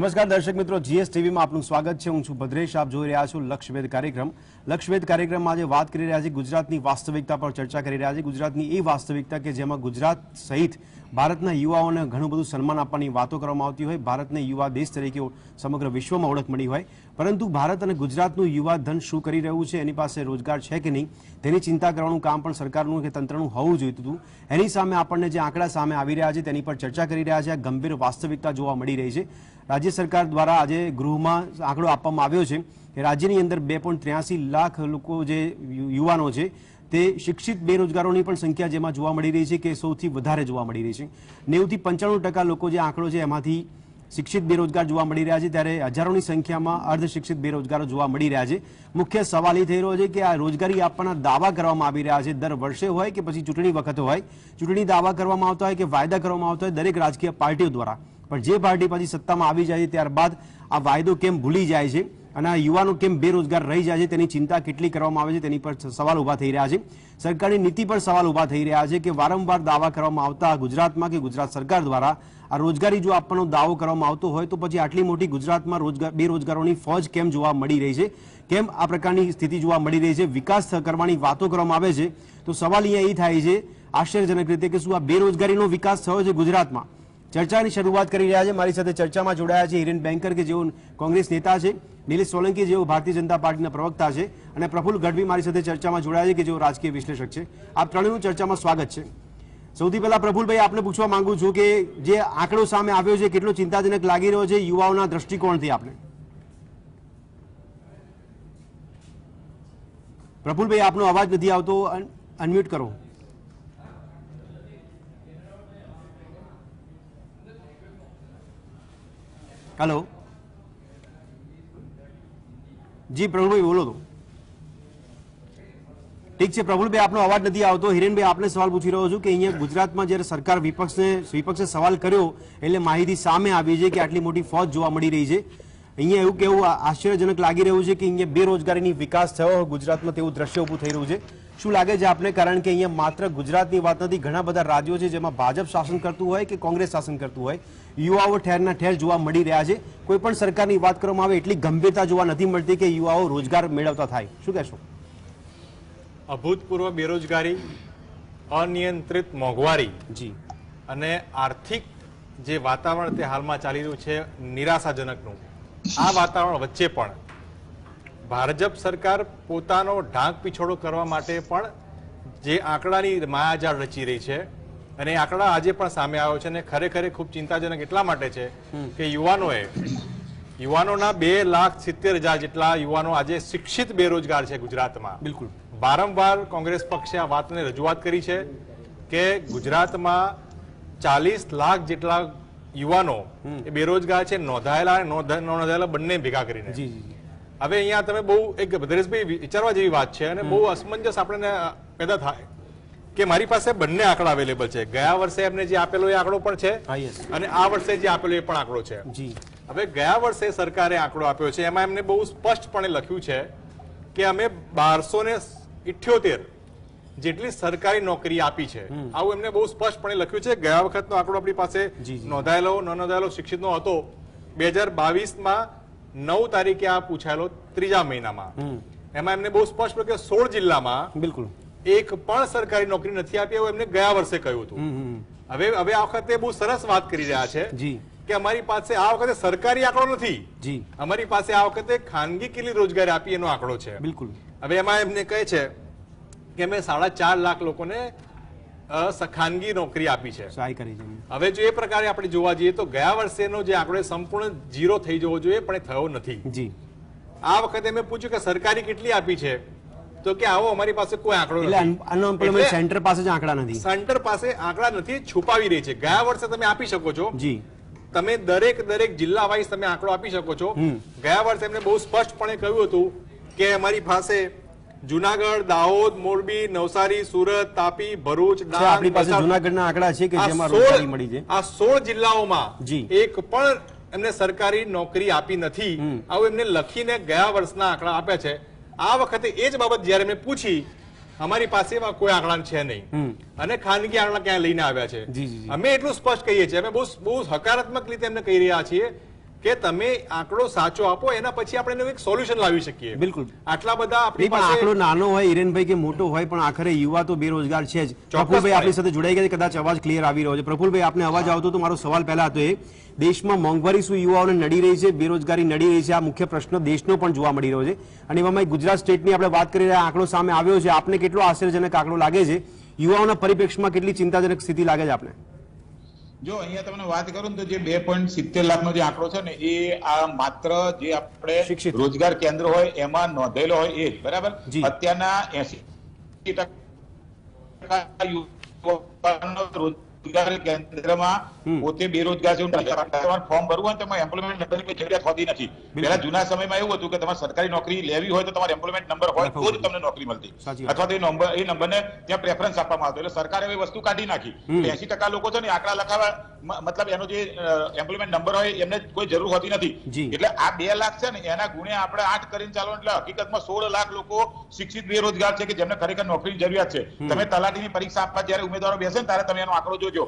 नमस्कार दर्शक मित्रों, जीएस टीवी में आपनु स्वागत है। हूँ छू भद्रेश, आप जोई रह्या छो लक्षवेध कार्यक्रम। लक्षवेध कार्यक्रम में आज बात करी रह्या छीए गुजरातनी वास्तविकता पर चर्चा करी रह्या छीए। गुजरातनी ए वास्तविकता के जेमां गुजरात सहित भारतना युवाओने घणुं बधुं सन्मान आपवानी वातो करवामां आवती होय। भारतने युवा देश तरीके समग्र विश्वमां ओळख मळी होय, परंतु भारत अने गुजरातनुं युवा धन शुं करी रह्युं छे, एनी पासे रोजगार छे के नहीं, तेनी चिंता करवानुं काम पण सरकारनुं के तंत्रनुं होवुं जोईतुं। एनी सामे आपणने जे आंकड़ा सामे आवी रह्या छे तेनी पर चर्चा करी रह्या छे। आ गंभीर वास्तविकता जोवा मळी रही छे। राज्य सरकार द्वारा आज गृहमां आंकड़ो आपवामां આવ્યો છે કે રાજ્યની અંદર 2.83 લાખ લોકો જે યુવાનો છે તે શિક્ષિત બેરોજગારોની પણ સંખ્યા જેમાં જોવા મળી રહી છે કે સૌથી વધારે જોવા મળી રહી છે। 90 થી 95% લોકો જે આંકડો છે એમાંથી શિક્ષિત બેરોજગાર જોવા મળી રહ્યા છે, ત્યારે હજારોની સંખ્યામાં અર્ધ શિક્ષિત બેરોજગારો જોવા મળી રહ્યા છે। મુખ્ય સવાલ એ થઈ રહ્યો છે કે આ રોજગારી આપવાના દાવા કરવામાં આવી રહ્યા છે, દર વર્ષે હોય કે પછી ચૂંટણી વખતે હોય, ચૂંટણી દાવા કરવામાં આવતા હોય કે વાયદા કરવામાં આવતા હોય દરેક રાજકીય પાર્ટીઓ દ્વારા, પણ જે પાર્ટી પછી સત્તામાં આવી જાય છે ત્યારબાદ આ વાયદો કેમ ભૂલી જાય છે અને યુવાનો કેમ બેરોજગાર રહી જાય છે તેની ચિંતા કેટલી કરવામાં આવે છે તેની પર સવાલ ઉભા થઈ રહ્યા છે। સરકારની નીતિ પર સવાલ ઉભા થઈ રહ્યા છે કે વારંવાર દાવા કરવામાં આવતા ગુજરાતમાં કે ગુજરાત સરકાર દ્વારા આ રોજગારી જો આપવાનો દાવો કરવામાં આવતો હોય તો પછી આટલી મોટી ગુજરાતમાં બેરોજગારોની ફોજ કેમ જોવા મળી રહી છે, કેમ આ પ્રકારની સ્થિતિ જોવા મળી રહી છે? વિકાસ કરવાની વાતો કરવામાં આવે છે તો સવાલ અહીંયા એ થાય છે આશ્ચર્યજનક રીતે કે શું આ બેરોજગારીનો વિકાસ થયો છે ગુજરાતમાં? चर्चानी शुरुआत करी रह्या छे। मारी साथे चर्चा में जोड़ाया छे हिरेन बेंकर के जेओ कांग्रेस नेता है, नीलेष सोलंकी जेओ भारतीय जनता पार्टी प्रवक्ता है और प्रफुल्ल गढ़वी मारी साथे चर्चा में जोड़ाया छे के जेओ राजकीय विश्लेषक है। आप त्रणेयनुं चर्चा में स्वागत है। सौथी पहला प्रफुल्ल भाई, आपने पूछवा मांगू छूं के जे आंकड़ो सामे आव्यो छे केटलो चिंताजनक लागी रह्यो छे युवाओना दृष्टिकोणथी? आपने प्रफुल्ल भाई, आपनो अवाज नथी आवतो, अनम्यूट करो। हेलो जी प्रभुल भाई, बोलो तो ठीक है। प्रभुल भाई, आपनो अवाज नहीं आवतो। हिरेन भाई, आपने सवाल पूछी रह्यो छो कि अहींया गुजरात में ज्यारे सरकार विपक्षे सवाल कर्यो एटले माहिती सामे आवी छे के आटली मोटी फौज जोवा मळी रही छे। अहींया एवुं केवुं आश्चर्यजनक लागी रह्युं छे के अहींया बेरोजगारीनी विकास थयो गुजरात में, तेवुं दृश्य ऊभुं थई रह्युं छे। शुं लागे छे आपने, कारण के अहींया मात्र गुजरातनी वात नथी, घणा बधा राज्यो छे जेमां भाजप शासन करतुं होय के कांग्रेस शासन करतुं होय, युवाओ ठेरना ठेर जोवा मळी रह्या छे। कोईपण सरकारनी वात करवामां आवे एटली गंभीरता जोवा नथी मळती के युवाओ रोजगार मेळवता थाय। शुं कहेशो? अभूतपूर्व बेरोजगारी, अनियंत्रित मोंघवारी जी अने आर्थिक जे वातावरण ते हालमां चाली रह्युं छे निराशाजनकनुं, आ वातावरण वच्चे पण भाजप सरकार पोतानो ढांक पीछोड़ो करवा माटे पण जे आंकड़ानी मायाजाल रची रही है अने आंकड़ा आजे पण सामे आव्यो छे अने खरेखर खूब चिंताजनक एटला माटे छे के युवानोना 2,70,000 जेटला युवानो आजे शिक्षित बेरोजगार छे गुजरात में। बिल्कुल बारंबार कांग्रेस पक्षे आ वातने रजूआत करी छे के गुजरात में 40 लाख जेटला युवानो बेरोजगार छे, नोंधायेला अने नोंधायेला बंने भेगा करीने। હવે અહીંયા તમે બહુ એક ભદ્રેશભાઈ વિચારવા જેવી વાત છે અને બહુ અસમંજસ આપણને પેદા થાય કે મારી પાસે બંને આંકડા અવેલેબલ છે, ગયા વર્ષે એમને જે આપેલો એ આંકડો પણ છે અને આ વર્ષે જે આપેલો એ પણ આંકડો છે। હવે ગયા વર્ષે સરકારે આંકડો આપ્યો છે એમાં એમને બહુ સ્પષ્ટપણે લખ્યું છે કે અમે 1278 જેટલી સરકારી નોકરી આપી છે, આવું એમને બહુ સ્પષ્ટપણે લખ્યું છે। ગયા વખતનો આંકડો આપણી પાસે નોંધાયેલો ન નોંધાયેલો શિક્ષિતનો હતો 2022માં 9 તાरीखे आ पूछायेलो त्रीजा महीना में, एमां एमने बहुत स्पष्ट कह्युं के 16 जिल्ला में बिल्कुल एक पण सरकारी नौकरी नथी आपी, एवुं एमने गया वर्षे कह्युं हतुं। हवे आ वखते बहुत सरस बात करी रह्या छे के अमारी पासे आ वखते सरकारी आंकड़ो नथी जी, अमारी पासे आ वखते खानगी केली रोजगारी आपी एनो आंकड़ो छे। बिल्कुल हवे एमां एमने कहे छे के अमे 4.5 लाख लोकोने खानगी नौकरी आपी है। हवे जो ए प्रकारे आपणे जोवा जोईए तो गया वर्षेनो जे आंकड़ो संपूर्ण जीरो थई जवो जोईए पण थयो नथी जी। आ वखते मैं पूछ्युं के सरकारी केटली आपी छे तो के आवो अमारी पासे कोई आंकड़ो नथी, अनएम्प्लॉयमेंट सेंटर पासे ज आंकड़ा नथी, सेंटर पासे आंकड़ा नथी, छुपावी रही छे। गया वर्षे तमे आपी शको छो जी, तमे दरेक जिल्ला वाइज तमे आंकड़ो आपी शको छो। गया वर्षे एमणे बहुत स्पष्टपणे कह्युं हतुं के अमारी पासे જુનાગઢ, દાહોદ, મોરબી, નવસારી, સુરત, તાપી, ભરૂચ, ડાંગ, જુનાગઢના આંકડા છે કે જેમાં રોજગારી મળી છે। આ 16 જિલ્લાઓમાં એક પણ એમને સરકારી નોકરી આપી નથી, આવું એમને લખીને ગયા વર્ષના આંકડા આપ્યા છે। આ વખતે એ જ બાબત જયારે મેં પૂછી અમારી પાસે કોઈ આંકડા છે નહીં અને ખાનગી આંકડા ક્યાં લઈને આવ્યા છે, અમે એટલું સ્પષ્ટ કહીએ છીએ, અમે બહુ હકારાત્મક રીતે એમને કહી રહ્યા છીએ કે તમે આંકડો સાચો આપો એના પછી આપણે એક સોલ્યુશન લાવી શકીએ. બિલકુલ આટલા બધા આપણી પાસે આંકડો નાનો હોય ઈરેનભાઈ કે મોટો હોય પણ આખરે યુવા તો બેરોજગાર છે જ. પ્રફુલભાઈ આપણી સાથે જોડાઈ ગયા, કદાચ અવાજ ક્લિયર આવી રહ્યો છે. પ્રફુલભાઈ આપને અવાજ આવતો તો મારો સવાલ પહેલા હતો એ, દેશમાં મોંઘવારી શું યુવાઓને નડી રહી છે, બેરોજગારી નડી રહી છે, આ મુખ્ય પ્રશ્ન દેશનો પણ જોવા મળી રહ્યો છે અને એમાં ગુજરાત સ્ટેટની આપણે વાત કરી રહ્યા, આંકડો સામે આવ્યો છે, આપને કેટલો આશ્ચર્યજનક આંકડો લાગે છે, યુવાઓના પરિપ્રેક્ષમાં કેટલી ચિંતાજનક સ્થિતિ લાગે છે આપને? जो अहिया तमने बात करूं तो जे 2.70 लाख नो जे आंकड़ो छे ने ए आ मात्र जे आपणे रोजगार केंद्र होय एमां नोंधायेलो होय ए बराबर अत्यारना 80% युवानो रोजगार केंद्रमां पोते बेरोजगार छे उन फॉर्म भरवुं होय तमारे एम्प्लॉयमेंट नंबर कोई जरूरत होती नथी. पहेला जूना समयमां एवुं हतुं के तमारे सरकारी नोकरी लेवी होय तो तमारे एम्प्लॉयमेंट नंबर होय तो ज तमने नोकरी मळती अथवा तो ए नंबरने त्यां प्रेफरन्स आपवामां आवतो એટલે સરકારે એ વસ્તુ કાઢી નાખી. 80% લોકો છે ને આંકડા લખાવા मतलब एनो जे एम्प्लॉयमेंट नंबर होय एमने कोई जरूर होती नथी एटले आ 2 लाख छे ने एना गुणे आपणे 8 करीने चालो एटले हकीकतमां 16 लाख लोको शिक्षित बेरोजगार छे के जेमने खरेखर नोकरीनी जरूरियात छे. तमे तलाटीनी परीक्षा आपवा ज्यारे उमेदवारो बेसे ने त्यारे तमे एनो आंकड़ो जोजो.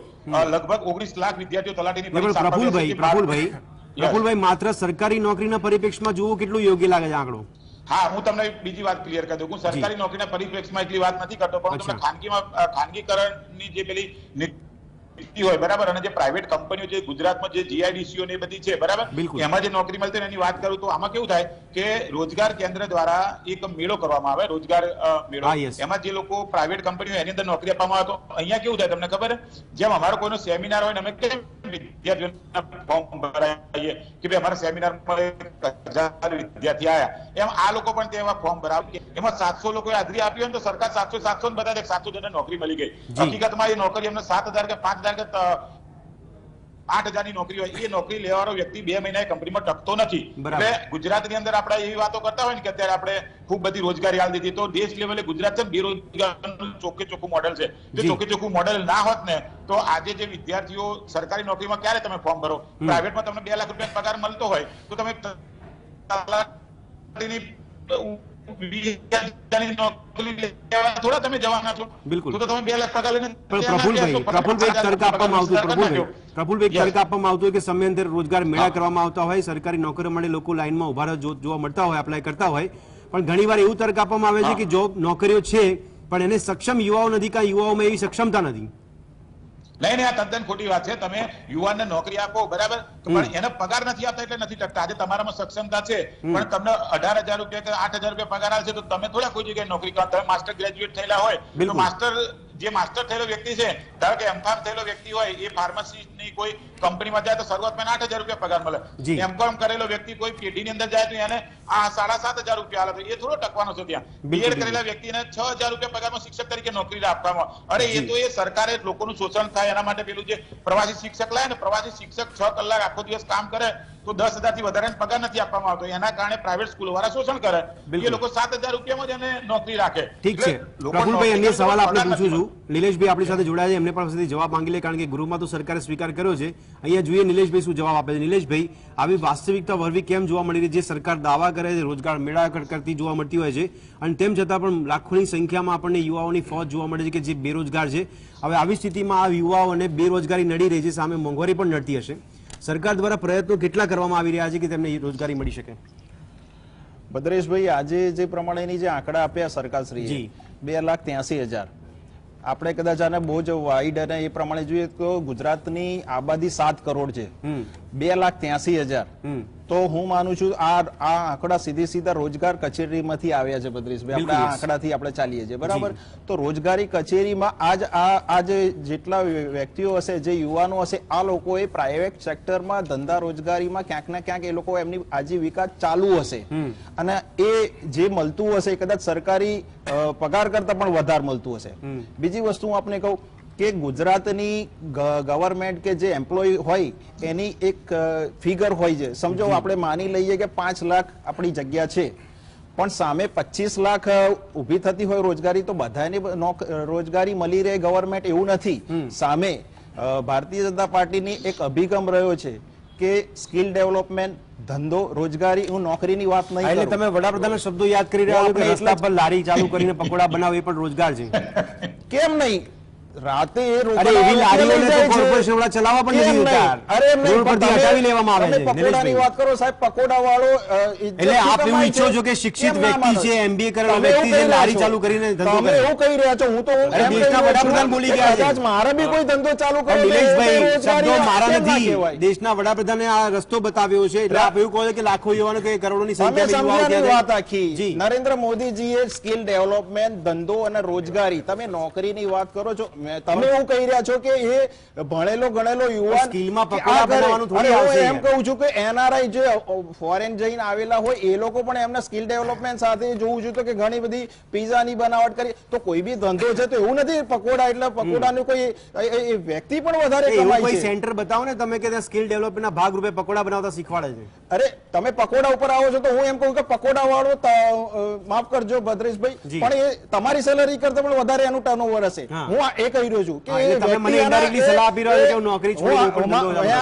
लगभग 19 लाख विद्यार्थीओ तलाटीनी परीक्षा आपवा. प्रफुलभाई मात्र सरकारी नोकरीना परिप्रेक्ष्यमां जोवो કેટલું યોગ્ય લાગે છે આંકડો? हाँ हूँ तमने बीजी बात क्लियर कर दूं, हूँ सरकारी नौकरीना परिप्रेक्ष्य में एटली बात नथी करतो परंतु तमने खानगीकरणनी जे पेली प्राइवेट कंपनी गुजरात में जीआईडीसीओ ने बधी छे बराबर एमां जे नौकरी मळती एनी वात करूं तो आमां केवुं थाय के रोजगार केंद्र द्वारा एक मेळो करवामां आवे, रोजगार मेळो, एमां जे लोको प्राइवेट कंपनीओ एनी अंदर नौकरी आपवामां आवे तो अहींया केवुं थाय तमने खबर जेम अमारो कोईनो सेमिनार होय ने अमे केम विद्यार्थीओना फॉर्म भराईए के भाई अमारा सेमिनारमां 1000 विद्यार्थी आया एम आ लोको पण तेवा फॉर्म भरावे एमां 700 लोकोए हाजरी आपी होय तो सरकार 700 बधा 700 जनने नौकरी मळी गई. हकीकतमां ए नौकरी एमने 7000 के 8,000 ની નોકરી હોય એ નોકરી લેવાનો વ્યક્તિ 2 મહિના કંપનીમાં ટકતો નથી. એટલે ગુજરાતની અંદર આપણે એવી વાતો કરતા હોય ને કે અત્યારે આપણે ખૂબ બધી રોજગારી આલ દીધી તો દેશ લેવલે ગુજરાત છે બેરોજગારનું ચોકે ચોખ્ખું મોડેલ છે. જો ચોકે ચોખ્ખું મોડેલ ના હોત ને તો આજે જે વિદ્યાર્થીઓ સરકારી નોકરીમાં ક્યારે તમે ફોર્મ ભરો? પ્રાઇવેટમાં તમને 2 લાખ રૂપિયા પગાર મળતો હોય તો તમે रोजगार मेळा करवामां आवता होय, सरकारी नौकरीओ माटे लोको लाइनमां उभा जोवा मळता होय, अप्लाय करता होय पण घणीवार एवुं तर्क आपवामां आवे छे के जॉब नौकरीओ छे पण एने सक्षम युवाओ नथी का युवाओमां एवी सक्षमता नथी. नहीं नहीं आ तद्दन खोटी बात है. तमे युवाने नौकरी आपो बराबर पण एने पगार नथी आपता एटले नथी टकता. आज तमारामां सक्षमता छे पण तमने 18000 रुपया के 8000 रुपया पगार आलशे तो तमे थोड़ा कोई जगह नौकरी करता. तमे मास्टर ग्रेजुएट थयेला होय तो मास्टर जे मास्टर थयेलो व्यक्ति छे धारो के एमफार्म थयेलो व्यक्ति होय ए फार्मासिस्टनी कोई कंपनीमां जाय तो शुरुआतमां 8000 रुपया पगार मळे. एमकॉम करेलो व्यक्ति कोई पीडीनी अंदर जाय तो एने आ 7500 रुपया आले तो ए थोड़ो टकवानो छे. त्यां बीएड करेला व्यक्तिने 6000 रुपया पगारमां शिक्षक तरीके नौकरी आपवामां अरे ए तो ए सरकारे लोकोनुं शोषण थाय એના માટે પેલું જે પ્રવાસી શિક્ષક લાય ને પ્રવાસી શિક્ષક 6 કલાક આખો દિવસ કામ કરે તો 10000 થી વધારે પગાર નથી આપવામાં આવતો. એના કારણે પ્રાઇવેટ સ્કૂલવાળા શોષણ કરે કે લોકો 7000 રૂપિયામાં જ એને નોકરી રાખે. ઠીક છે પ્રફુલભાઈ અન્ય સવાલ આપને પૂછું છું. નિલેશભાઈ આપણી સાથે જોડાયા છે, એમને પણ પાસેથી જવાબ માંગી લે કારણ કે ગૃહમાં તો સરકારે સ્વીકાર કર્યો છે. અહીંયા જોઈએ નિલેશભાઈ શું જવાબ આપે છે. નિલેશભાઈ આવી વાસ્તવિકતા વરવી કેમ જોવા મળી રહી છે? સરકાર દાવા કરે છે રોજગાર મેળા કરતી જોવા મળતી હોય છે અને તેમ છતાં પણ લાખોની સંખ્યામાં આપણને યુવાઓની ફોજ જોવા મળે છે કે જે બેરોજગાર છે. હવે આવી સ્થિતિમાં આ યુવાઓને બેરોજગારી નડી રહી છે, સામે મોંઘવારી પણ નડતી હશે. સરકાર દ્વારા પ્રયત્નો કેટલા કરવામાં આવી રહ્યા છે કે તેમને રોજગારી મળી શકે? ભદ્રેશભાઈ આજે જે પ્રમાણેની જે આંકડા આપ્યા સરકારશ્રીએ 2,83,000 આપણે કદાચ આને બહુ જ વાઇડ અને એ પ્રમાણે જોઈએ તો ગુજરાતની આબાદી 7 કરોડ છે. 2,83,000 તો હું માનું છું આ આંકડા સીધી સીધા રોજગાર કચેરીમાંથી આવ્યા છે. ભદ્રેશભાઈ આપણે આંકડાથી આપણે ચાલીએ છીએ બરાબર. તો રોજગારી કચેરીમાં આજ જેટલા વ્યક્તિઓ હશે જે યુવાનો હશે આ લોકોએ પ્રાઇવેટ સેક્ટરમાં ધંધા રોજગારીમાં ક્યાંક ને ક્યાંક એ લોકો એમની આજીવિકા ચાલુ હશે અને એ જે મળતું હશે કદાચ સરકારી પગાર કરતા પણ વધારે મળતું હશે. બીજી વસ્તુ હું આપને કહું કે ગુજરાતની ગવર્મેન્ટ કે જે એમ્પ્લોય હોય એની એક ફિગર હોય છે. સમજો આપણે માની લઈએ કે 5 લાખ આપણી જગ્યા છે પણ સામે 25 લાખ ઉભી થતી હોય રોજગારી તો બધાને રોજગારી મળી રહે ગવર્મેન્ટ એવું નથી. સામે ભારતીય જનતા પાર્ટીની એક અભિગમ રહ્યો છે કે સ્કિલ ડેવલપમેન્ટ ધંધો રોજગારી હું નોકરીની વાત નહીં એટલે તમે વડાપ્રધાનના શબ્દો યાદ કરી રહ્યા છો કે રસ્તા પર લારી ચાલુ કરીને પકોડા બનાવવી પણ રોજગાર છે. કેમ નહીં રાતે એ રોકડા ચલાવવા પણ નથી ઉતાર. અરે એમને પરથી હટાવી લેવામાં આવે છે. પકોડાની વાત કરો સાહેબ, પકોડા વાળો એટલે આપ એવું ઈચ્છો છો કે શિક્ષિત વ્યક્તિ છે, એમબીએ કરેલો વ્યક્તિ છે, લારી ચાલુ કરીને ધંધો કરે. તમે એવું કહી રહ્યા છો. હું તો દેશના વડાપ્રધાન બોલી ગયા છે. મારા બી કોઈ ધંધો ચાલુ કરે. દિલેશભાઈ, શબ્દો મારા નથી, દેશના વડાપ્રધાને આ રસ્તો બતાવ્યો છે. એટલે આપ એવું કહો છો કે લાખો યુવાનો કે કરોડોની સંખ્યામાં વાત આખી નરેન્દ્ર મોદીજીએ સ્કિલ ડેવલપમેન્ટ, ધંધો અને રોજગારી. તમે નોકરીની વાત કરો છો, તમે એવું કહી રહ્યા છો કે એ ભણેલો ગણેલો યુવાન સ્કિલમાં પકડા બનાવવાનું થોડી આવશે. એમ કહું છું કે એનઆરઆઈ જે ફોરેન જઈને આવેલા હોય એ લોકો પણ એમના સ્કિલ ડેવલપમેન્ટ સાથે જોઉં છું તો કે ઘણી બધી પીઝાની બનાવટ કરી. તો કોઈ બી ધંધો છે તો એવું નથી પકોડા એટલે પકોડાનું કોઈ વ્યક્તિ પણ વધારે કમાય છે. સેન્ટર બતાવો ને તમે કે સ્કિલ ડેવલપમેન્ટના ભાગ રૂપે પકોડા બનાવતા શીખવાડે છે. અરે તમે પકોડા ઉપર આવો છો તો હું એમ કહું કે પકોડા વાળો, માફ કરજો ભદ્રેશભાઈ, પણ એ તમારી સેલરી કરતા પણ વધારે એનું ટર્નઓવર હશે.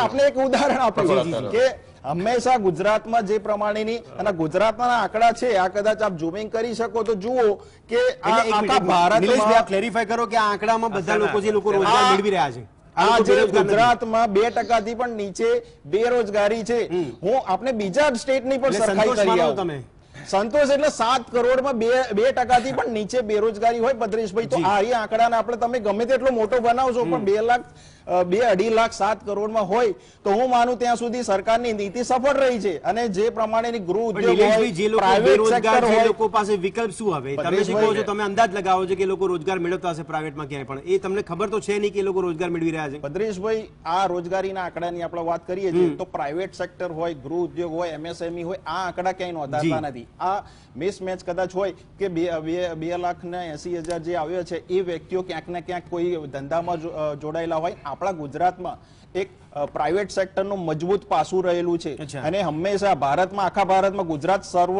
હું એક ઉદાહરણ આપું કે હંમેશા ગુજરાતમાં જે પ્રમાણેની અને ગુજરાતના આંકડા છે, આ કદાચ આપ ઝૂમિંગ કરી શકો તો જુઓ કે આખા ભારતમાં ક્લેરિફાય કરો કે આ આંકડામાં બધા લોકો જે લોકો રોજગાર મેળવી રહ્યા છે, ગુજરાતમાં 2% થી પણ નીચે બેરોજગારી છે. હું આપણે બીજા સ્ટેટની પણ સરખાઈ કરી આવું. તમે સંતોષ એટલે 7 કરોડમાં 2% થી પણ નીચે બેરોજગારી હોય ભદ્રેશભાઈ. તો આ આંકડાને આપણે તમે ગમે તેટલો મોટો બનાવશો પણ 2-2.5 લાખ 7 કરોડમાં હોય તો હું માનું ત્યાં સુધી સરકારની નીતિ સફળ રહી છે. અને જે પ્રમાણેની ગૃહ ઉદ્યોગ, પ્રાઇવેટ સેક્ટર હોય, લોકો પાસે વિકલ્પ શું આવે? તમે શીખો છો, તમે અંદાજ લગાવો છો કે લોકો રોજગાર મેળવતા હશે પ્રાઇવેટમાં ક્યાંય, પણ એ તમને ખબર તો છે નહીં કે લોકો રોજગાર મેળવી રહ્યા છે. ભદ્રેશભાઈ, આ રોજગારીના આંકડાની આપણે વાત કરીએ છીએ તો પ્રાઇવેટ સેક્ટર હોય, ગૃહ ઉદ્યોગ હોય, MSME હોય, આ આંકડા ક્યાંય નોંધાતા નથી. આ મિસમેચ કદાચ હોય કે 2,80,000 જે આવ્યો છે એ વ્યક્તિઓ ક્યાંક ને ક્યાંક કોઈ ધંધામાં જોડાયેલા હોય. આપણા ગુજરાતમાં એક પ્રાઇવેટ સેક્ટરનું મજબૂત પાસું રહેલું છે અને હંમેશા ભારતમાં, આખા ભારતમાં ગુજરાત સર્વ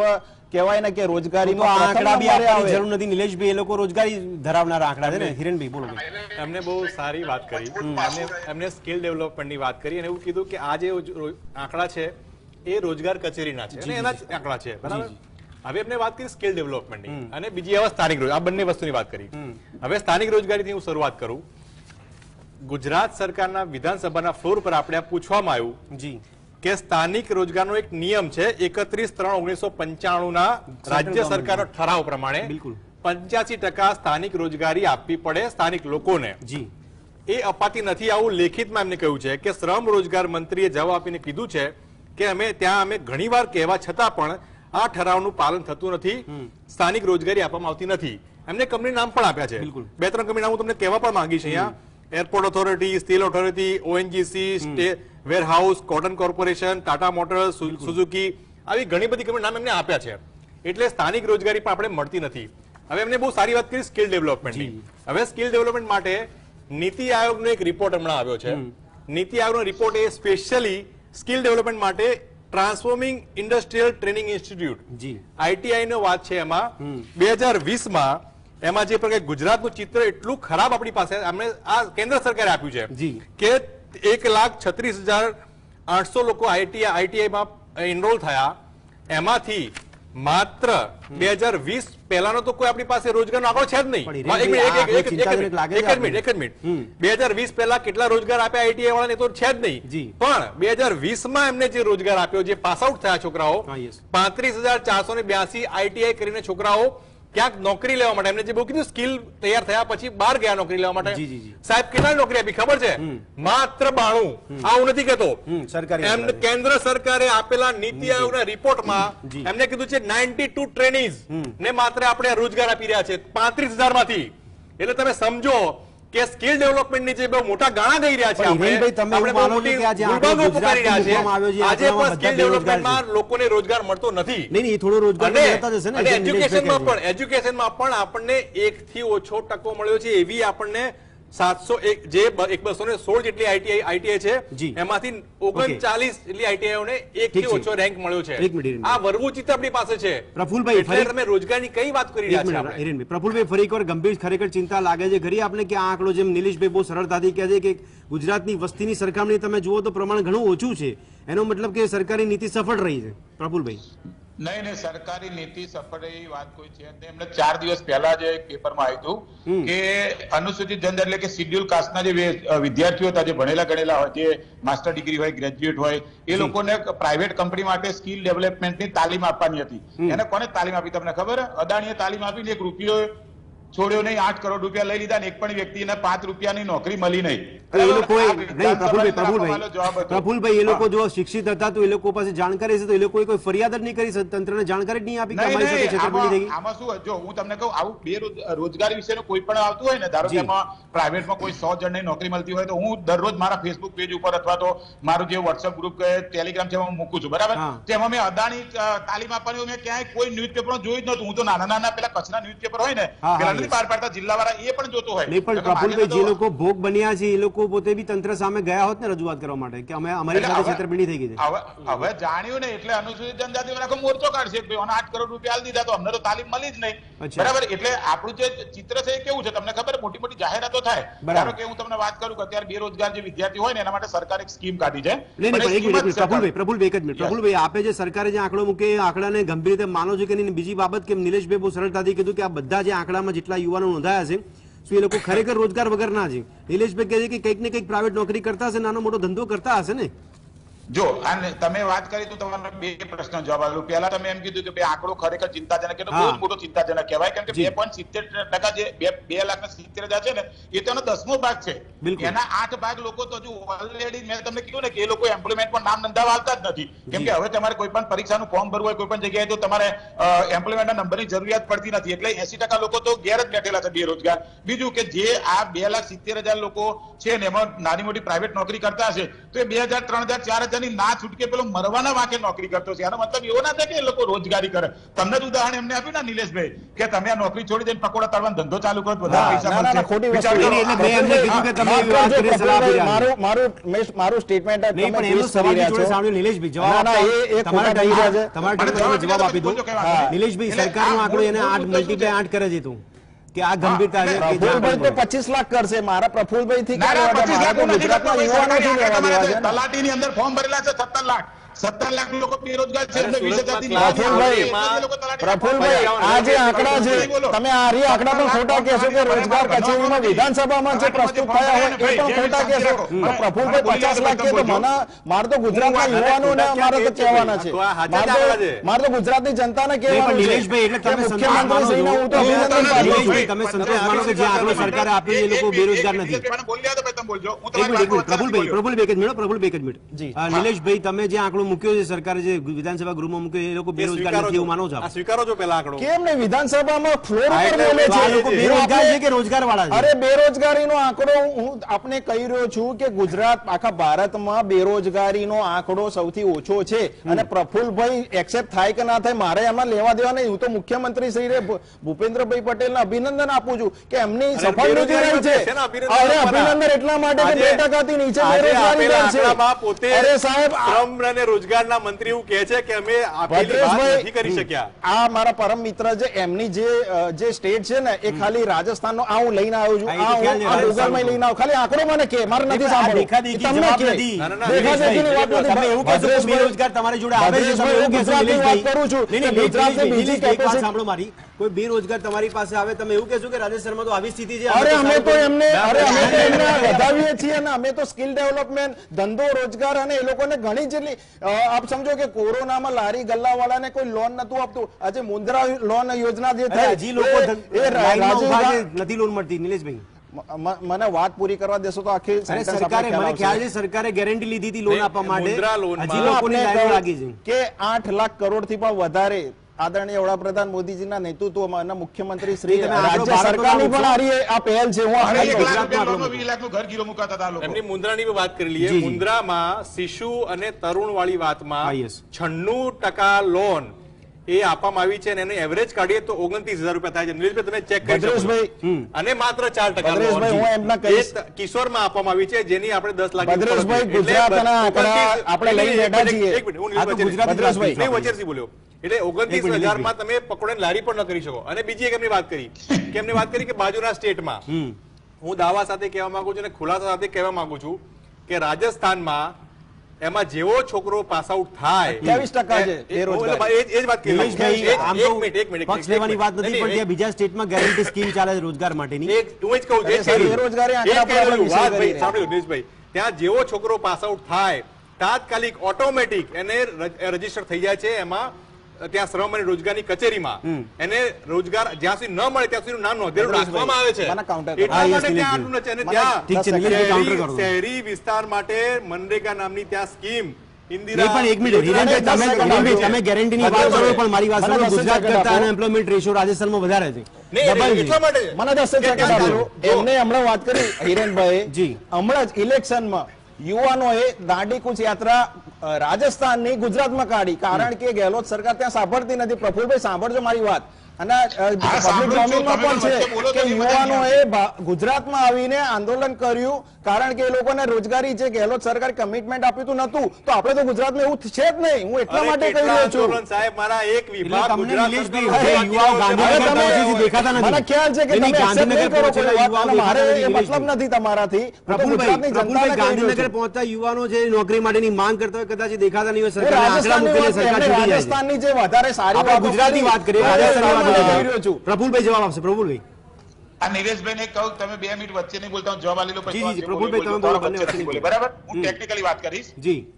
કહેવાય ને કે રોજગારીનો આંકડા બી આપવાની જરૂર નથી. નિલેશભાઈ, એ લોકો રોજગારી ધરાવનારા આંકડા છે ને. હિરેનભાઈ બોલો. એમને બહુ સારી વાત કરી, એમને સ્કિલ ડેવલપમેન્ટની વાત કરી અને એવું કીધું કે આ જે આંકડા છે એ રોજગાર કચેરીના છે અને એના જ આંકડા છે, બરાબર. હવે એમને વાત કરી સ્કિલ ડેવલપમેન્ટની અને બીજી હવે સ્થાનિક રોજગાર, આ બંને વસ્તુની વાત કરી. હવે સ્થાનિક રોજગારીથી હું શરૂઆત કરું. ગુજરાત સરકારના વિધાનસભાના ફ્લોર પર આપણે પૂછવામાં આવ્યું કે સ્થાનિક રોજગારનો એક નિયમ છે 31/3/1995 ના રાજ્ય સરકારનો ઠરાવ પ્રમાણે 85% સ્થાનિક રોજગારી આપવી પડે સ્થાનિક લોકોને. એ અપાતી નથી. આવું લેખિતમાં એમને કહ્યું છે કે શ્રમ રોજગાર મંત્રીએ જવાબ આપીને કીધું છે કે અમે ત્યાં અમે ઘણીવાર કહેવા છતાં પણ આ ઠરાવનું પાલન થતું નથી, સ્થાનિક રોજગારી આપવામાં આવતી નથી. એમને કંપની નામ પણ આપ્યા છે, 2-3 કંપની નામ હું તમને કહેવા પણ માંગીશ અહીંયા. Airport authority, steel authority, ONGC, warehouse, cotton corporation, Tata motors, Suzuki, આવી ઘણી બધી કંપની નામ એમને આપ્યા છે. એટલે સ્થાનિક રોજગારી પણ આપણે મળતી નથી. હવે એમને બહુ સારી વાત કરી સ્કિલ ડેવલપમેન્ટની. હવે સ્કિલ ડેવલપમેન્ટ માટે નીતિ આયોગનો એક રિપોર્ટ હમણાં આવ્યો છે. નીતિ આયોગનો રિપોર્ટ એ સ્પેશિયલી સ્કિલ ડેવલપમેન્ટ માટે transforming industrial training institute ITI નો વાત છે. એમાં 2020માં એમાં જે પ્રકારે ગુજરાતનું ચિત્ર એટલું ખરાબ આપણી પાસે, અમને આ કેન્દ્ર સરકારે આપ્યું છે કે 1,36,800 લોકો ITIમાં એનરોલ થયા. એમાંથી માત્ર 2020 પહેલાનો તો કોઈ આપણી પાસે રોજગારનો આંકડો છે જ નહીં. 2020 પહેલા કેટલા રોજગાર આપ્યા ITI વાળાને તો છે જ નહીં, પણ 2020માં એમને જે રોજગાર આપ્યો, જે પાસ આઉટ થયા છોકરાઓ, 35,482 ITI કરીને છોકરાઓ ક્યાંક નોકરી લેવા માટે, એમને જે બહુ કીધું સ્કિલ તૈયાર થયા પછી બહાર ગયા નોકરી લેવા માટે. સાહેબ, કેટલા નોકરી આપી ખબર છે? માત્ર 92. આ હું નથી કહેતો, કેન્દ્ર સરકારે આપેલા નીતિ આયોગના રિપોર્ટમાં એમને કીધું છે 92 ટ્રેનીઝ ને માત્ર આપણે રોજગાર આપી રહ્યા છે 35,000 માંથી. એટલે તમે સમજો કે સ્કિલ ડેવલપમેન્ટની જે બહુ મોટા ગાણા ગઈ રહ્યા છે આજે, પણ સ્કિલ ડેવલપમેન્ટમાં લોકોને રોજગાર મળતો નથી. એજ્યુકેશનમાં પણ આપણને 1% થી ઓછો મળ્યો છે. એવી આપણને 216 જેટલી ITI છે, એમાંથી 39 જેટલી ITIઓને 1 થી ઓછો રેન્ક મળ્યો છે. આ વર્ગોચિત્ર આપણી પાસે છે. પ્રફુલભાઈ, તમે રોજગારની કઈ વાત કરી રહ્યા છો? પ્રફુલભાઈ, ફરી એકવાર ગંભીર ખરેખર ચિંતા લાગે છે ઘરી આપણે કે આ આંકડો, જેમ નિલેશભાઈ બહુ સરળતાથી કહે છે કે ગુજરાતની વસ્તીની સરખામણી તમે જુઓ તો પ્રમાણ ઘણું ઓછું છે. એનો મતલબ કે સરકારની નીતિ સફળ રહી છે. પ્રફુલભાઈ, नहीं नहीं सरकारी नीति सफल रही बात कोई छे नहीं। हमने 4 દિવસ પહેલા જે એક પેપરમાં આવ્યું હતું કે અનુસૂચિત જનજાતિ એટલે કે શેડ્યુલ કાસ્ટના જે વિદ્યાર્થીઓ હતા જે ભણેલા ગણેલા હોય જે માસ્ટર ડિગ્રી હોય ગ્રેજ્યુએટ હોય એ લોકોને પ્રાઇવેટ કંપની માટે સ્કિલ ડેવલપમેન્ટની તાલીમ આપવાની હતી। એને કોને તાલીમ આપી તમને ખબર? અદાણીએ તાલીમ આપીને એક રૂપિયો छोड़ो नहीं, 8 करोड़ रुपया लई लीधा, एक पण व्यक्ति ने 5 रुपया की नौकरी मिली नहीं। प्रफुल भाई जो शिक्षित था तो ये लोग पास जानकारी तो कोई फरियाद नहीं करी, तंत्र ने जानकारी नहीं आपी। आमां शुं जो हूँ तमने कहूँ आवुं बेरोजगारी विषय कोई पण आवतुं होय ने धारो के आमां प्राइवेट में कोई 100 जण ने नौकरी मळती होय तो हूँ दररोज मारा फेसबुक पेज पर अथवा तो मारू जो व्हाट्सएप ग्रुप कहे टेलिग्राम छे मूकू छुं बराबर। तेमां मे अदाणी तालीम आपवानी मैं क्या कोई न्यूज़पेपर में जोयुं ज नहोतुं। हूँ तो नाना नाना पेला कच्छना न्यूज़पेपर होय ने बेरोजगार विद्यार्थी होय सरकार एक स्कीम काढी छे। प्रफुलभाई आपे जे सरकारे जे आंकड़ो मूके आंकड़ाने गंभीर रीते मानो छो के नहीं? बीजी बाबत के निलेशभाई बहुत सरळताथी कीधुं के आ बधा जे आंकड़ामां जे પરીક્ષાનું ફોર્મ ભરવું હોય કોઈ પણ જગ્યાએ તો તમારે એમ્પ્લોયમેન્ટ નંબરની જરૂરિયાત પડતી નથી એટલે 80% લોકો તો ઘેર જ બેઠેલા છે બેરોજગાર। બીજું કે જે આ 2,70,000 લોકો છે ને એમાં નાની મોટી પ્રાઇવેટ નોકરી કરતા હશે તો એ 2,000 3,000 4,000 ની ના છૂટકે પેલો મરવાના વાંકે નોકરી કરતો છે। આનો મતલબ એવો ના થાય કે એ લોકો રોજગારી કરે। તમને જ ઉદાહરણ એમને આપ્યું ને નિલેશભાઈ કે તમે આ નોકરી છોડી દઈને પકોડા તળવાનો ધંધો ચાલુ કરો તો વધારે પૈસા મળશે ખોટી વાત કરી। એટલે મેં એમને કીધું કે તમે વિવાદ કરી સલાહ આપી મારું સ્ટેટમેન્ટ આ તમે એનો સવાલ જોડે સામે નિલેશભાઈ જવાબ આપો। તમારા જવાબ આપી દો નિલેશભાઈ। સરકારનો આંકડો એને 8 × 8 करे जी तू कि आ गंभीरता है। प्रफुल भाई तो 25 लाख कर से मारा प्रफुल भाई थी तलाटी ની અંદર ફોર્મ ભરેલા છે 70 લાખ। 70 लाख लोग बेरोजगार प्रफुल मुक्यो जे सरकार जे विधानसभा गृहमा मुक्यो ए लोको बेरोजगार नथी एवं मानो छो? आ स्वीकारो छो पेला आंकड़ो केम ने विधानसभामां फ्लोर पर बोले छे आ लोको बेरोजगार छे के रोजगारवाळा छे? अरे बेरोजगारीनो आंकड़ो हूं आपने कही रह्यो छुं के गुजरात आखा भारतमां बेरोजगारीनो आंकड़ो सौथी ओछो छे अने प्रफुलभाई एक्सेप्ट थाय के ना थाय मारे आमां लेवा देवा नहीं। हूं तो मुख्यमंत्री श्री भूपेन्द्रभाई पटेलने अभिनंदन आपू छुं के एमनी सफल नीति रही छे। अरे अभिनंदन એટલા માટે કે 2% થી નીચે બેરોજગારી દર છે। अरे साहेब श्रम ने रोजगारना मंत्री कहे छे के अमे आपेली बात नथी करी शक्या। आ मारा परम मित्र जे एमनी जे जे स्टेट छे ने ए खाली राजस्थाननो आ हूं लईने आव्यो छु। आ हूं डोगरमां लईने आव्यो। खाली आंकड़ो मने के मार नथी सांभळो તમને કે દેખાદેખીની વાત નથી। તમે એવું કહો છો બેરોજગાર તમારી જોડે આવે છે તમે એવું કહેશો કે વાત કરું છું કે ગુજરાતની બીજી કેપેસિટી સાંભળો મારી કોઈ બેરોજગાર તમારી પાસે આવે તમે એવું કહેશો કે રાજસ્થાનમાં તો આવી સ્થિતિ છે? અરે અમે તો એમને વધાવીએ છીએ ને અમે તો સ્કિલ ડેવલપમેન્ટ ધંધો રોજગાર અને એ લોકોને ઘણી જેટલી आप समझो कि कोरोना में लारी गल्ला वाला ने कोई लोन नतु आपतो आज मुंद्रा लोन योजना जे था जी लोको ए राजीव नदी लोन मळती। निलेश भाई મને વાત પૂરી કરવા દેશો તો આખી સરકારે મને ખ્યાલ છે સરકારે ગેરંટી લીધી હતી લોન આપવા માટે હજી લોકોને લાઈન લાગી છે કે 8 લાખ કરોડ થી પણ વધારે आदरणीय वडाप्रधान मोदी जी ना नेतृत्व में मुख्यमंत्री श्री राज्य सरकार की पहल है। मुंद्रा की बात कर लीए। मुंद्रा में शिशु और तरुण वाली बात में 96% लोन ये आपवामां आवी छे ने एवरेज काढीए तो 29,000 रुपया थाय छे। निलेशभाई तमे चेक करी लो अने मात्र 4% बद्रेशभाई हुं एमना कहीश किशोरमां आपवामां आवी छे जेनी आपणे 10 लाख बद्रेशभाई गुजरातना आंकड़ा आपणे लई लेडा छीए। एक मिनिट हुं निलेशभाई बद्रेशभाई नहीं वचेरसी बोल्यो એટલે 29,000 માં તમે પકોડે લારી પણ ન કરી શકો। અને બીજી એક એમની વાત કરી કે એમની વાત કરી કે બાજુના સ્ટેટમાં હું દાવા સાથે કહેવા માંગુ છું અને ખુલાસા સાથે કહેવા માંગુ છું કે રાજસ્થાનમાં એમાં જેવો છોકરો પાસ આઉટ થાય 23% છે બેરોજગારી એ જ વાત કરી એક મિનિટ લેવાની વાત નથી પણ જે બીજા સ્ટેટમાં ગેરંટી સ્કીમ ચાલે છે રોજગાર માટેની એક હું જ કહું છું બેરોજગારી આંકડા પર વાત ભાઈ સાંભળ્યું નીશભાઈ ત્યાં જેવો છોકરો પાસ આઉટ થાય તાત્કાલિક ઓટોમેટિક એને રજીસ્ટર થઈ જાય છે એમાં ત્યાં શ્રમ અને રોજગારની કચેરીમાં એને રોજગાર જ્યાં સુધી ન મળે ત્યાં સુધી નામ નોંધેલું રાખવામાં આવે છે. શહેરી વિસ્તાર માટે મનરેગા નામની ત્યાં સ્કીમ યુવાનોએ દાંડી કૂચ યાત્રા રાજસ્થાન ની ગુજરાત માં કાઢી કારણ કે ગેહલોત સરકાર ત્યાં સાંભળતી નથી. પ્રફુલભાઈ સાંભળજો મારી વાત. અને પબ્લિક ડોમેનમાં પણ છે કે યુવાનોએ ગુજરાતમાં આવીને આંદોલન કર્યું કારણ કે એ લોકોને રોજગારી જે ગેહલોત સરકાર કમિટમેન્ટ આપ્યું હતું નતું તો આપણે તો ગુજરાતમાં એવું છે જ નહીં. હું એટલા માટે કહી રહ્યો છું સાહેબ મારા એક વિભાગ મને ખ્યાલ છે કે તમે એક્સેપ્ટ નહીં કરો કોઈ વાત મારે મતલબ નથી તમારાથી. ગુજરાતની જનતાને ગાંધીનગર પહોંચતા યુવાનો જે નોકરી માટેની માંગ કરતા હોય કદાચ દેખાતા નહીં હોય સરકારે. રાજસ્થાનની જે વધારે સારી વાત ગુજરાતની વાત કરીએ રાજસ્થાન પ્રફુલભાઈ જવાબ આપશે. પ્રફુલભાઈ આ નિરેશભાઈ ને કહું તમે 2 મિનિટ વચ્ચે નહીં બોલતા જવાબ આલી લો પછી પ્રફુલભાઈ બરાબર હું ટેકનિકલી વાત કરીશ.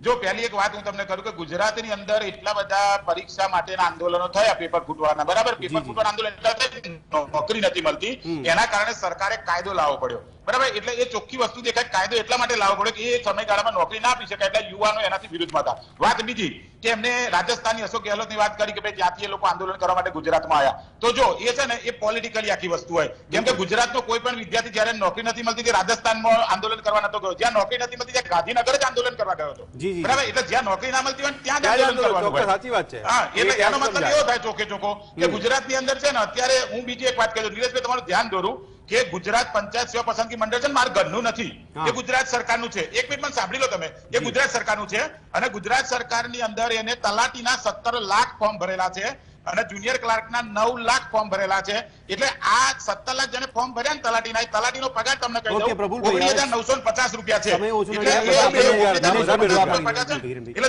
જો પહેલી એક વાત હું તમને કહું કે ગુજરાતની અંદર એટલા બધા પરીક્ષા માટેના આંદોલનો થયા પેપર ફૂટવાના બરાબર પેપર ફૂટવાના આંદોલન એટલા નોકરી નથી મળતી એના કારણે સરકારે કાયદો લાવવો પડ્યો બરાબર એટલે એ ચોખ્ખી વસ્તુ દેખાય કાયદો એટલા માટે લાવવો પડ્યો કે એ સમયગાળામાં નોકરી ના આપી શકાય એટલે યુવાનો એનાથી વિરુદ્ધમાં હતા. વાત બીજી કે એમને રાજસ્થાનની અશોક ગેહલોતની વાત કરી કે ભાઈ જ્યાંથી એ લોકો આંદોલન કરવા માટે ગુજરાતમાં આવ્યા તો જો એ છે ને એ પોલિટિકલી આખી વસ્તુ હોય કેમ કે ગુજરાતનો કોઈ પણ વિદ્યાર્થી જયારે નોકરી નથી મળતી તે રાજસ્થાનમાં આંદોલન કરવા નતો ગયો. જ્યાં નોકરી નથી મળતી ત્યાં ગાંધીનગર જ આંદોલન કરવા ગયો હતો બરાબર એટલે જ્યાં નોકરી ના મળતી હોય ત્યાં જ આંદોલન કરવાનું. સાચી વાત છે. હા એટલે એનો મતલબ એવો થાય ચોકે ચોખ્ખો કે ગુજરાતની અંદર છે ને અત્યારે હું બીજી એક વાત કરું નીરજભાઈ તમારું ધ્યાન દોરું કે ગુજરાત પંચાયત સેવા પસંદગી મંડળ છે ને મારું ઘરનું નથી એ ગુજરાત સરકારનું છે. એક મિનિટમાં સાંભળી લો તમે એ ગુજરાત સરકારનું છે અને ગુજરાત સરકારની અંદર એને તલાટીના 17 લાખ ફોર્મ ભરેલા છે અને જુનિયર ક્લાર્કના 9 લાખ ફોર્મ ભરેલા છે એટલે આ 17 લાખ જેને ફોર્મ ભર્યા ને તલાટીના એ તલાટીનો પગાર તમને કહી દઉં 9,950 રૂપિયા છે એટલે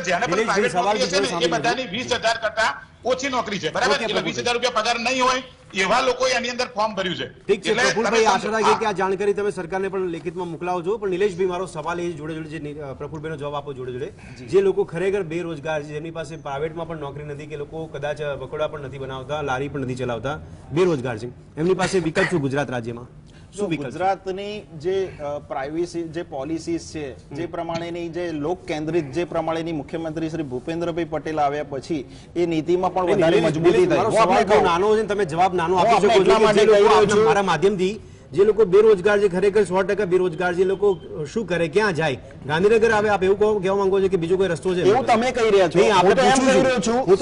જેને પણ પ્રાઇવેટ નોકરી છે ને એ બધાની 20,000 કરતા ઓછી નોકરી છે બરાબર એટલે 20,000 રૂપિયા પગાર નહીં હોય એવા લોકો એની અંદર ફોર્મ ભર્યું છે. ઠીક છે પ્રફુલભાઈ આશા રાખીએ કે આ જાણકારી તમે સરકારને પણ લેખિતમાં મોકલાવો છો. પણ નિલેશભાઈ મારો સવાલ એ જોડે જોડે જે પ્રફુલભાઈનો જવાબ આપો જોડે જોડે જે લોકો ખરેખર બેરોજગાર છે જેમની પાસે પ્રાઇવેટમાં પણ નોકરી નથી કે લોકો કદાચ વકોડા પણ નથી બનાવતા લારી પણ નથી ચલાવતા બેરોજગાર છે એમની પાસે વિકલ્પ શું ગુજરાત રાજ્યમાં? ગુજરાતની જે પ્રાઇવેસી જે પોલિસીસ છે જે પ્રમાણેની જે લોક કેન્દ્રિત જે પ્રમાણેની મુખ્યમંત્રી શ્રી ભૂપેન્દ્રભાઈ પટેલ આવ્યા પછી એ નીતિમાં પણ વધારે મજબૂતી થઈ. નાનો છે તમે જવાબ નાનો આપી શકો છો મારા માધ્યમથી. જે લોકો બેરોજગાર છે ખરેખર 100% બેરોજગાર છે લોકો શું કરે ક્યાં જાય? ગાંધીનગર આવે આપ એવું કહેવા માંગો છો કે બીજો કોઈ રસ્તો છે? એવું તમે કહી રહ્યા છો હું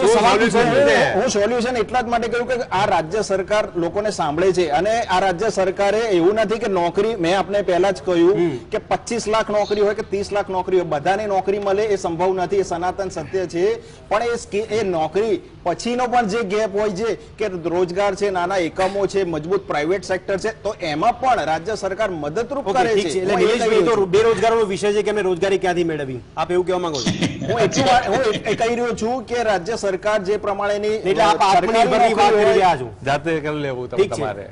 સોલ્યુશન એટલા જ માટે કહ્યું કે આ રાજ્ય સરકાર લોકોને સાંભળે છે અને આ રાજ્ય સરકારે એવું નથી કે નોકરી મેં આપને પહેલા જ કહ્યું કે 25 લાખ નોકરી હોય કે 30 લાખ નોકરી હોય બધાને નોકરી મળે એ સંભવ નથી એ સનાતન સત્ય છે. પણ એ નોકરી પછીનો પણ જે ગેપ હોય છે કે રોજગાર છે નાના એકમો છે મજબૂત પ્રાઇવેટ સેક્ટર છે તો એમાં પણ રાજ્ય સરકાર મદદરૂપ કરે છે. બેરોજગારોનો વિષય છે કે અમે રોજગારી ક્યાંથી મેળવી આપ એવું કહેવા માંગો છો? હું કહી રહ્યો છું કે રાજ્ય સરકાર જે પ્રમાણેની જાતે કરી લેવું તમારે.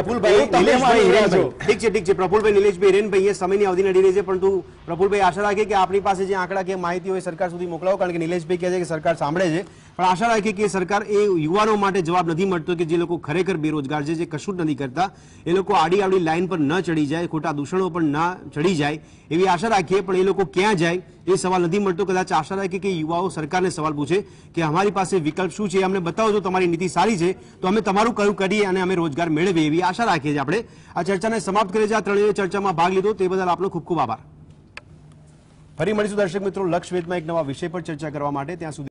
ઠીક છે ઠીક છે પ્રફુલભાઈ નિલેશભાઈ હિરેનભાઈ એ સમયની અવધિ નડી રહી છે પરંતુ પ્રફુલભાઈ આશા રાખીએ કે આપણી પાસે જે આંકડા કે માહિતી હોય સરકાર સુધી મોકલાવો કારણ કે નિલેશભાઈ કહે છે કે સરકાર સાંભળે છે પણ આશા રાખીએ કે સરકાર એ યુવાનો માટે જવાબ નથી મળતો કે જે લોકો ખરેખર બેરોજગાર છે જે કશું જ નથી કરતા એ લોકો આડી આવડી લાઈન પર ન ચડી જાય ખોટા દૂષણો પર ના ચડી જાય એવી આશા રાખીએ. પણ એ લોકો ક્યાં જાય એ સવાલ નથી મળતો. કદાચ આશા રાખીએ કે યુવાઓ સરકારને સવાલ પૂછે કે અમારી પાસે વિકલ્પ શું છે અમને બતાવો જો તમારી નીતિ સારી છે તો અમે તમારું કયું કરીએ અને અમે રોજગાર મેળવીએ એવી આશા રાખીએ છીએ. આપણે આ ચર્ચાને સમાપ્ત કરીએ છીએ. આ ત્રણેય ચર્ચામાં ભાગ લીધો તે બદલ આપનો ખૂબ ખૂબ આભાર. ફરી મળીશું દર્શક મિત્રો લક્ષ વેધમાં એક નવા વિષય પર ચર્ચા કરવા માટે. ત્યાં સુધી